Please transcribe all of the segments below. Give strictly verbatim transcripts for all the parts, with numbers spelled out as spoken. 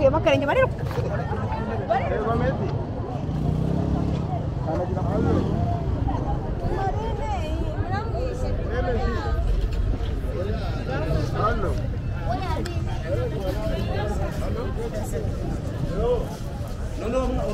Abbiamo carenza ma non non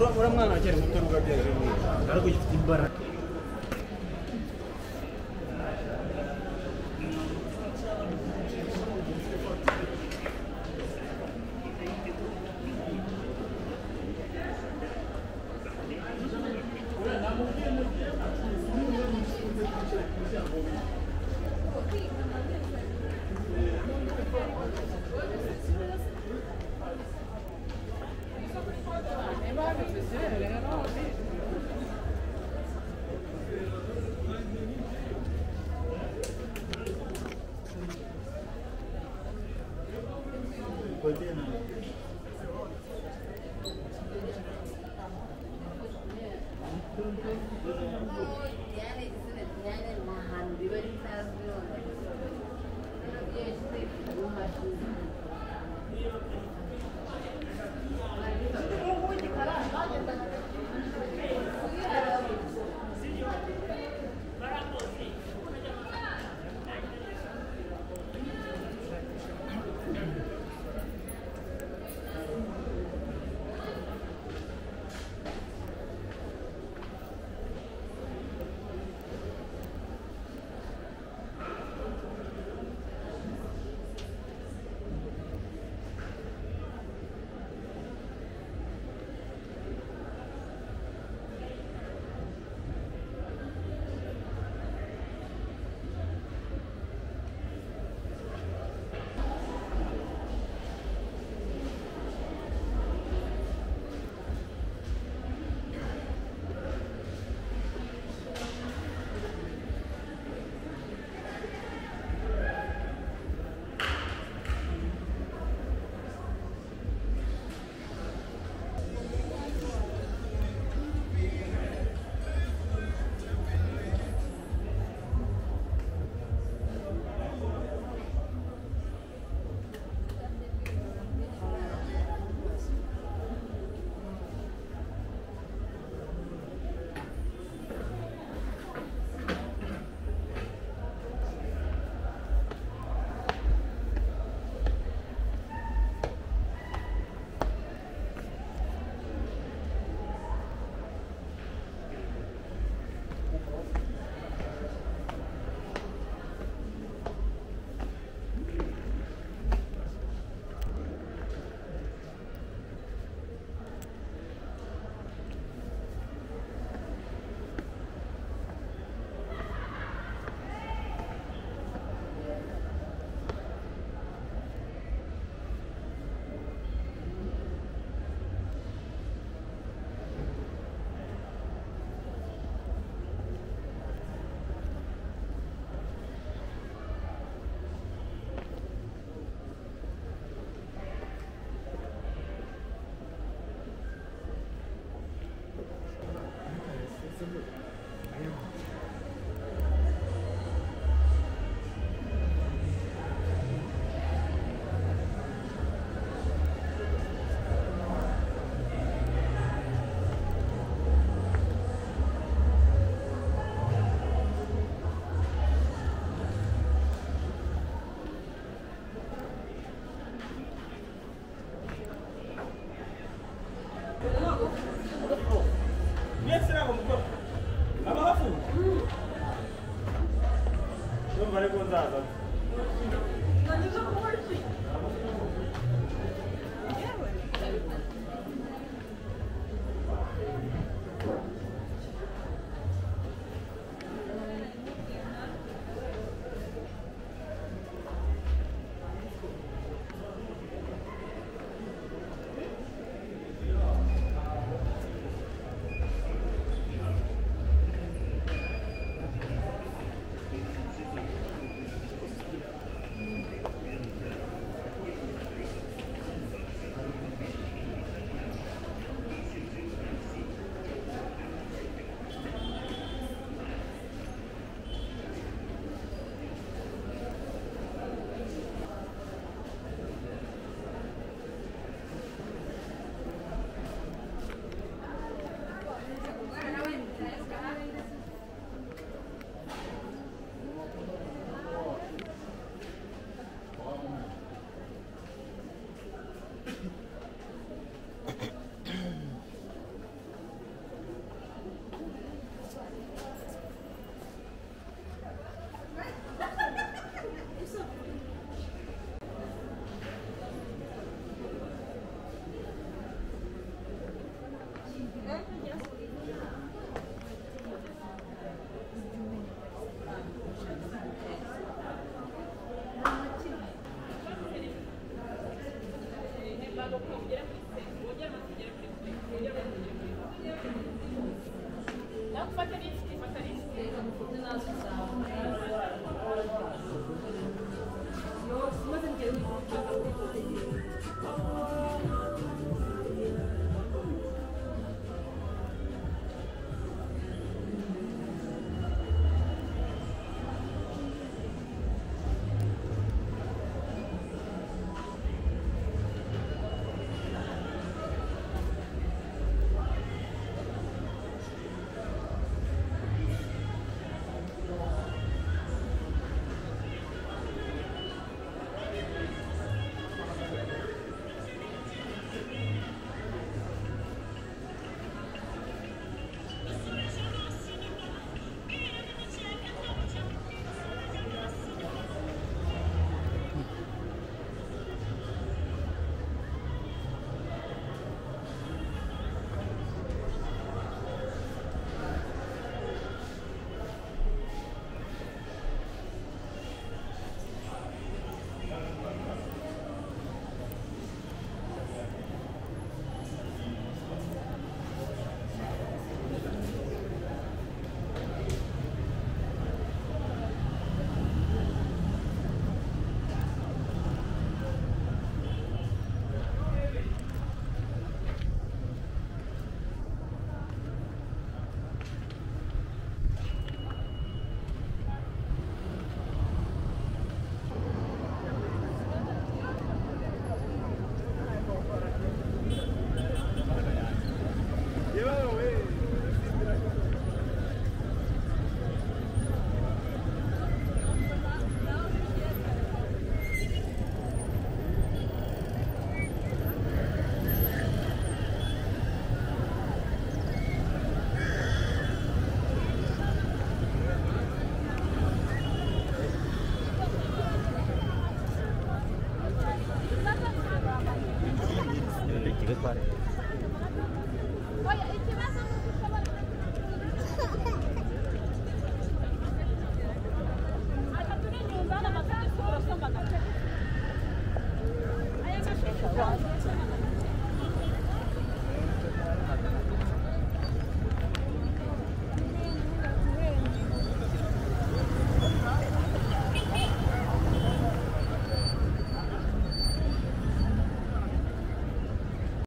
Gracias.